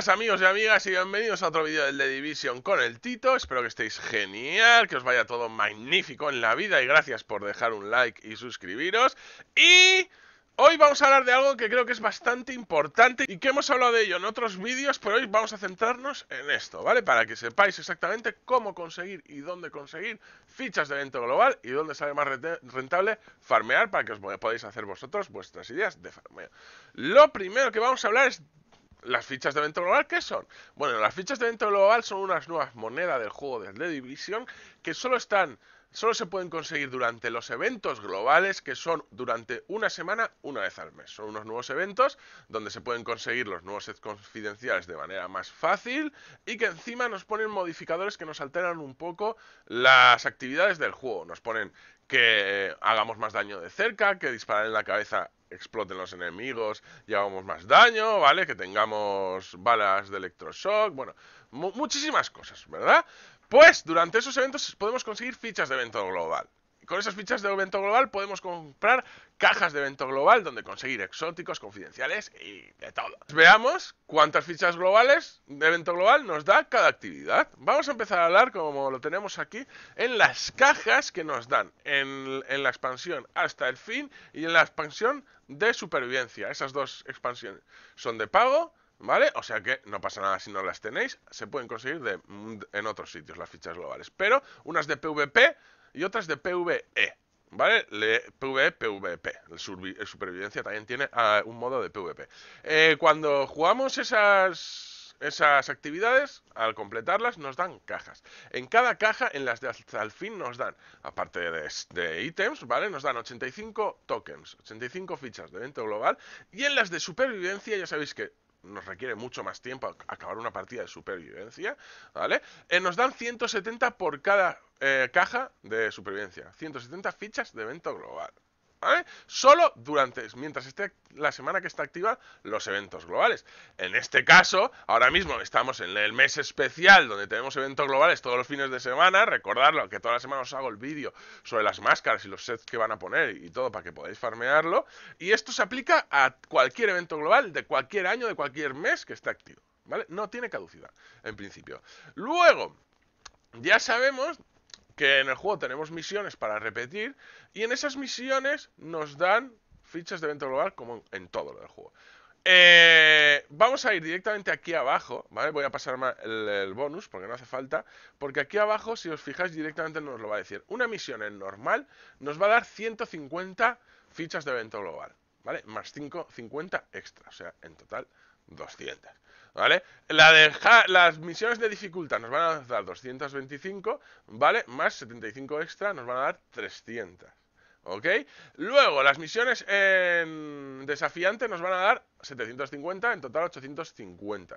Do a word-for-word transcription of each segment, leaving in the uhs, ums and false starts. buenas amigos y amigas y bienvenidos a otro vídeo del The Division con el Tito. Espero que estéis genial, que os vaya todo magnífico en la vida y gracias por dejar un like y suscribiros. Y hoy vamos a hablar de algo que creo que es bastante importante y que hemos hablado de ello en otros vídeos, pero hoy vamos a centrarnos en esto, ¿vale? Para que sepáis exactamente cómo conseguir y dónde conseguir fichas de evento global y dónde sale más rentable farmear para que os podáis hacer vosotros vuestras ideas de farmeo. Lo primero que vamos a hablar es las fichas de evento global. ¿Qué son? Bueno, las fichas de evento global son unas nuevas monedas del juego de The Division que solo están... Solo se pueden conseguir durante los eventos globales, que son durante una semana, una vez al mes. Son unos nuevos eventos donde se pueden conseguir los nuevos sets confidenciales de manera más fácil y que encima nos ponen modificadores que nos alteran un poco las actividades del juego. Nos ponen que hagamos más daño de cerca, que disparar en la cabeza exploten los enemigos y hagamos más daño, ¿vale? Que tengamos balas de electroshock, bueno, mu- muchísimas cosas, ¿verdad? Pues durante esos eventos podemos conseguir fichas de evento global. Con esas fichas de evento global podemos comprar cajas de evento global donde conseguir exóticos, confidenciales y de todo. Veamos cuántas fichas globales de evento global nos da cada actividad. Vamos a empezar a hablar, como lo tenemos aquí, en las cajas que nos dan en, en la expansión Hasta el Fin y en la expansión de Supervivencia. Esas dos expansiones son de pago, ¿vale? O sea que no pasa nada si no las tenéis. Se pueden conseguir de, en otros sitios las fichas globales. Pero unas de PvP y otras de PvE, ¿vale? Le, PvE, PvP. El, survi, el Supervivencia también tiene uh, un modo de PvP. Eh, cuando jugamos esas, esas actividades, al completarlas nos dan cajas. En cada caja, en las de Hasta el Fin nos dan, aparte de, de ítems, ¿vale? Nos dan ochenta y cinco tokens, ochenta y cinco fichas de evento global. Y en las de Supervivencia ya sabéis que nos requiere mucho más tiempo acabar una partida de supervivencia, ¿vale? Eh, nos dan ciento setenta por cada eh, caja de supervivencia. ciento setenta fichas de evento global, ¿vale? Solo durante, mientras esté la semana que está activa, los eventos globales. En este caso, ahora mismo estamos en el mes especial donde tenemos eventos globales todos los fines de semana. Recordadlo, que toda la semana os hago el vídeo sobre las máscaras y los sets que van a poner y todo para que podáis farmearlo. Y esto se aplica a cualquier evento global de cualquier año, de cualquier mes que esté activo, ¿vale? No tiene caducidad, en principio. Luego, ya sabemos que en el juego tenemos misiones para repetir y en esas misiones nos dan fichas de evento global como en todo lo del juego. Eh, vamos a ir directamente aquí abajo, ¿vale? Voy a pasar el, el bonus porque no hace falta, porque aquí abajo, si os fijáis, directamente nos lo va a decir. Una misión en normal nos va a dar ciento cincuenta fichas de evento global, ¿vale? Más cinco, cincuenta extra, o sea, en total doscientas, ¿vale? La de ja las misiones de dificultad nos van a dar doscientas veinticinco, ¿vale? Más setenta y cinco extra nos van a dar trescientas, ¿ok? Luego, las misiones en desafiante nos van a dar setecientas cincuenta, en total ochocientas cincuenta.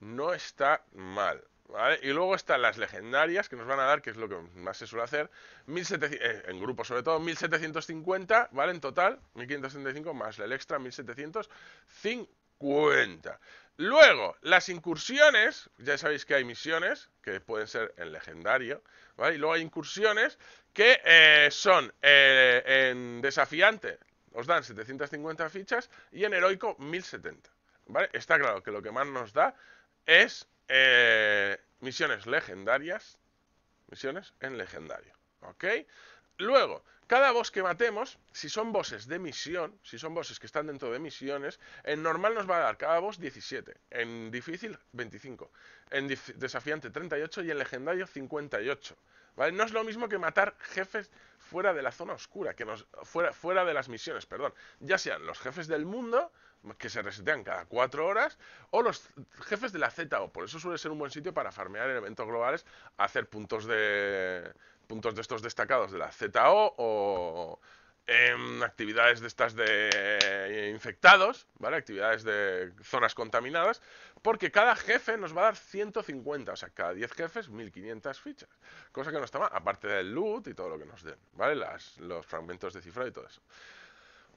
No está mal, ¿vale? Y luego están las legendarias que nos van a dar, que es lo que más se suele hacer, mil setecientos, en grupo sobre todo, mil setecientas cincuenta, ¿vale? En total, mil quinientas setenta y cinco más el extra, mil setecientas cincuenta. Cuenta. Luego, las incursiones, ya sabéis que hay misiones que pueden ser en legendario, ¿vale? Y luego hay incursiones que eh, son eh, en desafiante, os dan setecientas cincuenta fichas y en heroico mil setenta, ¿vale? Está claro que lo que más nos da es eh, misiones legendarias, misiones en legendario, ¿ok? Luego, cada boss que matemos, si son bosses de misión, si son bosses que están dentro de misiones, en normal nos va a dar cada boss diecisiete, en difícil veinticinco, en desafiante treinta y ocho y en legendario cincuenta y ocho, ¿vale? No es lo mismo que matar jefes fuera de la zona oscura, que nos, fuera, fuera de las misiones, perdón, ya sean los jefes del mundo, que se resetean cada cuatro horas, o los jefes de la Z O. Por eso suele ser un buen sitio para farmear en eventos globales, hacer puntos de puntos de estos destacados de la Z O o en actividades de estas de infectados, ¿vale? Actividades de zonas contaminadas, porque cada jefe nos va a dar ciento cincuenta, o sea, cada diez jefes, mil quinientas fichas, cosa que no está mal, aparte del loot y todo lo que nos den, ¿vale? Las, los fragmentos de cifrado y todo eso.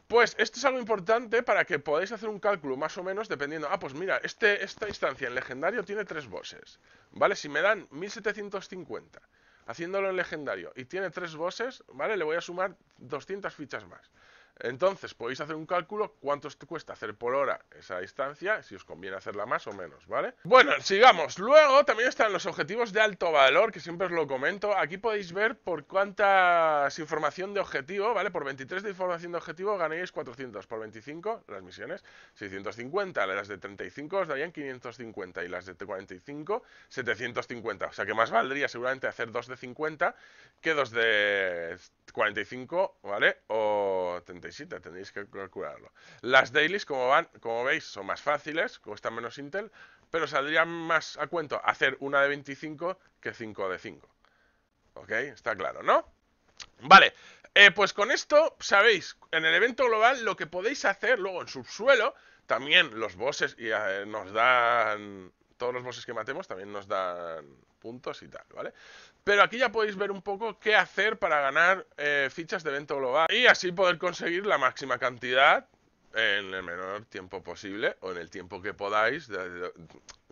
Pues esto es algo importante para que podáis hacer un cálculo más o menos dependiendo. Ah, pues mira, este, esta instancia en legendario tiene tres bosses, ¿vale? Si me dan mil setecientas cincuenta haciéndolo en legendario y tiene tres bosses, ¿vale? Le voy a sumar doscientas fichas más. Entonces podéis hacer un cálculo cuánto os cuesta hacer por hora esa distancia, si os conviene hacerla más o menos, ¿vale? Bueno, sigamos. Luego también están los objetivos de alto valor, que siempre os lo comento. Aquí podéis ver por cuántas información de objetivo, ¿vale? Por veintitrés de información de objetivo ganáis cuatrocientos, por veinticinco las misiones seiscientos cincuenta, las de treinta y cinco os darían quinientos cincuenta y las de cuarenta y cinco setecientos cincuenta. O sea que más valdría seguramente hacer dos de cincuenta que dos de cuarenta y cinco, ¿vale? O treinta y siete, tendréis que calcularlo. Las dailies, como van, como veis, son más fáciles, cuestan menos Intel, pero saldría más a cuento hacer una de veinticinco que cinco de cinco. ¿Ok? Está claro, ¿no? Vale, eh, pues con esto sabéis, en el evento global lo que podéis hacer luego en subsuelo, también los bosses y, eh, nos dan... Todos los bosses que matemos también nos dan puntos y tal, ¿vale? Pero aquí ya podéis ver un poco qué hacer para ganar eh, fichas de evento global y así poder conseguir la máxima cantidad en el menor tiempo posible o en el tiempo que podáis. De, de, de,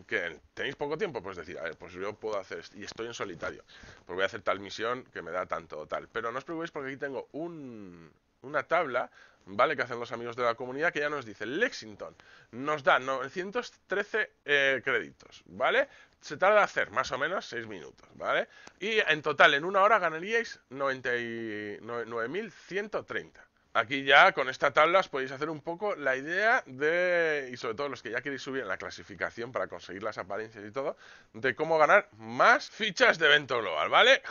que tenéis poco tiempo, pues decir, a ver, pues yo puedo hacer esto y estoy en solitario, pues voy a hacer tal misión que me da tanto o tal. Pero no os preocupéis porque aquí tengo un, una tabla, ¿vale? Que hacen los amigos de la comunidad, que ya nos dice Lexington, nos da novecientos trece eh, créditos, ¿vale? Se tarda hacer más o menos seis minutos, ¿vale? Y en total en una hora ganaríais noventa y nueve mil ciento treinta. Aquí ya con esta tabla os podéis hacer un poco la idea de, y sobre todo los que ya queréis subir en la clasificación para conseguir las apariencias y todo, de cómo ganar más fichas de evento global, ¿vale?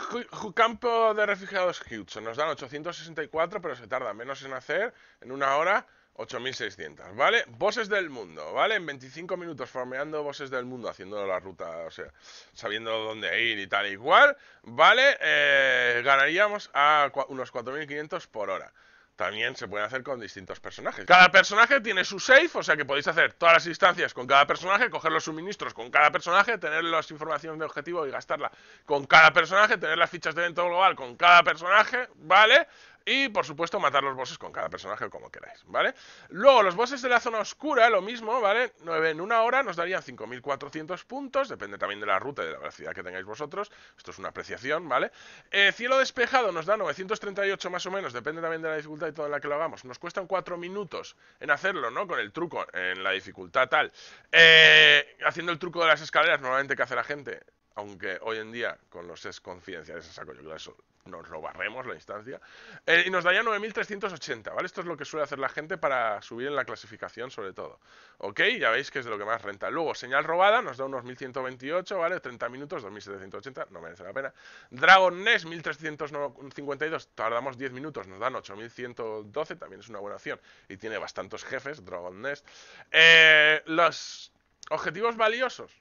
Campo de refugiados Hudson nos dan ochocientos sesenta y cuatro, pero se tarda menos en hacer, en una hora ocho mil seiscientos, ¿vale? Bosses del mundo, ¿vale? En veinticinco minutos farmeando bosses del mundo, haciendo la ruta, o sea, sabiendo dónde ir y tal y cual, ¿vale? Eh, ganaríamos a unos cuatro mil quinientos por hora. También se pueden hacer con distintos personajes. Cada personaje tiene su safe, o sea que podéis hacer todas las instancias con cada personaje, coger los suministros con cada personaje, tener las informaciones de objetivo y gastarla con cada personaje, tener las fichas de evento global con cada personaje, ¿vale? Y, por supuesto, matar los bosses con cada personaje como queráis, ¿vale? Luego, los bosses de la zona oscura, lo mismo, ¿vale? En una hora nos darían cinco mil cuatrocientos puntos, depende también de la ruta y de la velocidad que tengáis vosotros. Esto es una apreciación, ¿vale? Eh, Cielo Despejado nos da novecientos treinta y ocho más o menos, depende también de la dificultad y toda la que lo hagamos. Nos cuestan cuatro minutos en hacerlo, ¿no? Con el truco, en la dificultad tal. Eh, haciendo el truco de las escaleras, normalmente que hace la gente... Aunque hoy en día con los sets confidenciales a saco, yo creo que eso nos lo barremos la instancia. Eh, y nos daría nueve mil trescientos ochenta, ¿vale? Esto es lo que suele hacer la gente para subir en la clasificación, sobre todo. ¿Ok? Ya veis que es de lo que más renta. Luego, señal robada nos da unos mil ciento veintiocho, ¿vale? treinta minutos, dos mil setecientos ochenta, no merece la pena. Dragon Nest, mil trescientos cincuenta y dos, tardamos diez minutos, nos dan ocho mil ciento doce, también es una buena opción. Y tiene bastantes jefes, Dragon Nest. Eh, los objetivos valiosos.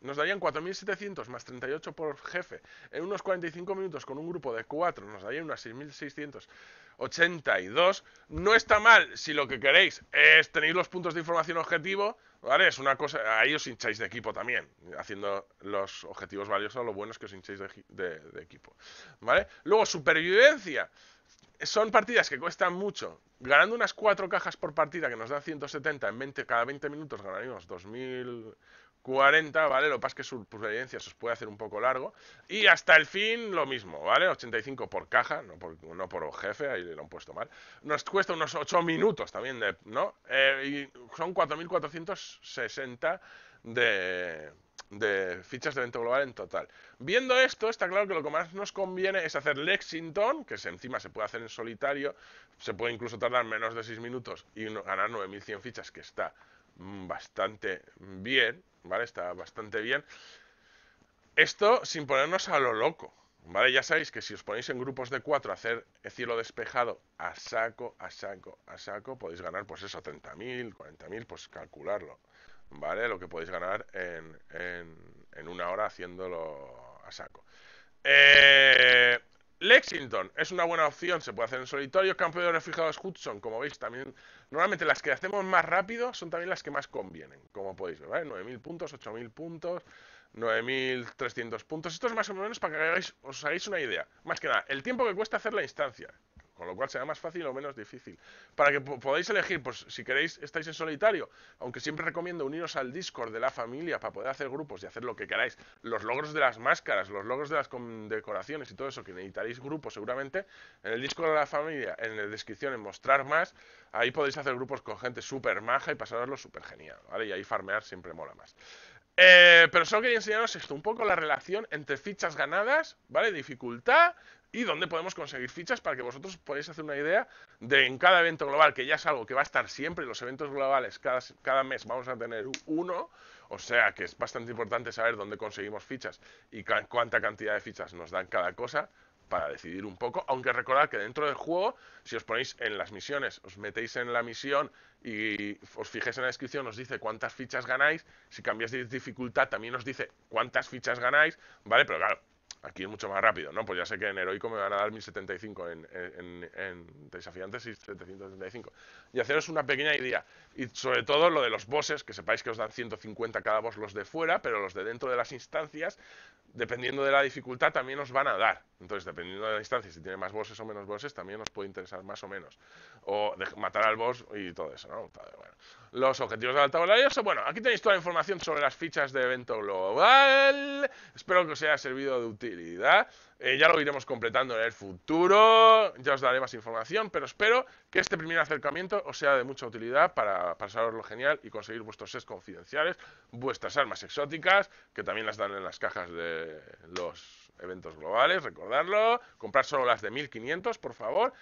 Nos darían cuatro mil setecientos más treinta y ocho por jefe. En unos cuarenta y cinco minutos con un grupo de cuatro nos darían unas seis mil seiscientos ochenta y dos. No está mal si lo que queréis es tener los puntos de información objetivo, ¿vale? Es una cosa... Ahí os hincháis de equipo también. Haciendo los objetivos valiosos, lo bueno es que os hincháis de, de, de equipo, ¿vale? Luego, supervivencia. Son partidas que cuestan mucho. Ganando unas cuatro cajas por partida que nos dan ciento setenta en veinte, cada veinte minutos ganaríamos dos mil... cuarenta, ¿vale? Lo que pasa es que su supervivencia se os puede hacer un poco largo. Y hasta el fin lo mismo, ¿vale? ochenta y cinco por caja, no por, no por jefe, ahí lo han puesto mal. Nos cuesta unos ocho minutos también, de, ¿no? Eh, y son cuatro mil cuatrocientos sesenta de... de fichas de evento global en total. Viendo esto, está claro que lo que más nos conviene es hacer Lexington, que encima se puede hacer en solitario, se puede incluso tardar menos de seis minutos y ganar nueve mil cien fichas, que está bastante bien, ¿vale? Está bastante bien. Esto sin ponernos a lo loco, ¿vale? Ya sabéis que si os ponéis en grupos de cuatro a hacer cielo despejado a saco, a saco, a saco, podéis ganar pues eso, treinta mil, cuarenta mil, pues calcularlo, ¿vale? Lo que podéis ganar en, en, en una hora haciéndolo a saco. Eh... Lexington es una buena opción, se puede hacer en solitario. Campo de refugiados Hudson, como veis también, normalmente las que hacemos más rápido son también las que más convienen, como podéis ver, ¿vale? nueve mil puntos, ocho mil puntos, nueve mil trescientos puntos. Esto es más o menos para que hagáis, os hagáis una idea. Más que nada, el tiempo que cuesta hacer la instancia. Con lo cual será más fácil o menos difícil. Para que podáis elegir, pues si queréis, estáis en solitario. Aunque siempre recomiendo uniros al Discord de la familia para poder hacer grupos y hacer lo que queráis. Los logros de las máscaras, los logros de las condecoraciones y todo eso, que necesitaréis grupos seguramente. En el Discord de la familia, en la descripción, en mostrar más, ahí podéis hacer grupos con gente súper maja y pasaroslo súper genial, ¿vale? Y ahí farmear siempre mola más. Eh, pero solo quería enseñaros esto, un poco la relación entre fichas ganadas, ¿vale? Dificultad. Y donde podemos conseguir fichas para que vosotros podáis hacer una idea de en cada evento global, que ya es algo que va a estar siempre. Los eventos globales cada, cada mes vamos a tener uno, o sea que es bastante importante saber dónde conseguimos fichas y ca cuánta cantidad de fichas nos dan cada cosa para decidir un poco. Aunque recordad que dentro del juego, si os ponéis en las misiones, os metéis en la misión y os fijéis en la descripción, os dice cuántas fichas ganáis. Si cambiáis de dificultad también os dice cuántas fichas ganáis, ¿vale? Pero claro, aquí es mucho más rápido, ¿no? Pues ya sé que en heroico me van a dar mil setenta y cinco, en, en, en desafiantes y setecientos setenta y cinco. Y haceros una pequeña idea. Y sobre todo lo de los bosses, que sepáis que os dan ciento cincuenta cada boss los de fuera, pero los de dentro de las instancias, dependiendo de la dificultad, también os van a dar. Entonces, dependiendo de la instancia, si tiene más bosses o menos bosses, también os puede interesar más o menos. O de matar al boss y todo eso, ¿no? Bueno. Los objetivos de la tabla. Bueno, aquí tenéis toda la información sobre las fichas de evento global. Espero que os haya servido de utilidad. Eh, ya lo iremos completando en el futuro, ya os daré más información, pero espero que este primer acercamiento os sea de mucha utilidad para pasaros lo genial y conseguir vuestros sets confidenciales, vuestras armas exóticas, que también las dan en las cajas de los eventos globales, recordadlo, comprar solo las de mil quinientos, por favor.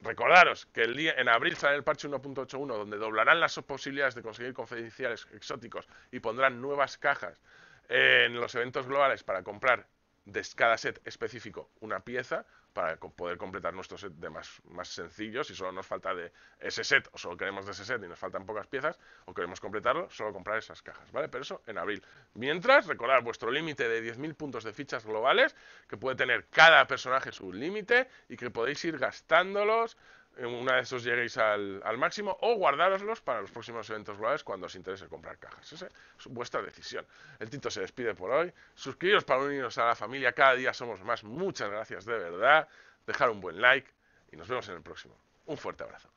Recordaros que el día, en abril sale el parche uno punto ochenta y uno, donde doblarán las posibilidades de conseguir confidenciales exóticos y pondrán nuevas cajas en los eventos globales para comprar de cada set específico una pieza para poder completar nuestro set de más, más sencillos. Si solo nos falta de ese set o solo queremos de ese set y nos faltan pocas piezas o queremos completarlo, solo comprar esas cajas, ¿vale? Pero eso en abril. Mientras, recordad vuestro límite de diez mil puntos de fichas globales, que puede tener cada personaje su límite y que podéis ir gastándolos una vez os lleguéis al, al máximo, o guardároslos para los próximos eventos globales cuando os interese comprar cajas. Esa es vuestra decisión. El Tito se despide por hoy. Suscribiros para uniros a la familia. Cada día somos más. Muchas gracias de verdad. Dejar un buen like y nos vemos en el próximo. Un fuerte abrazo.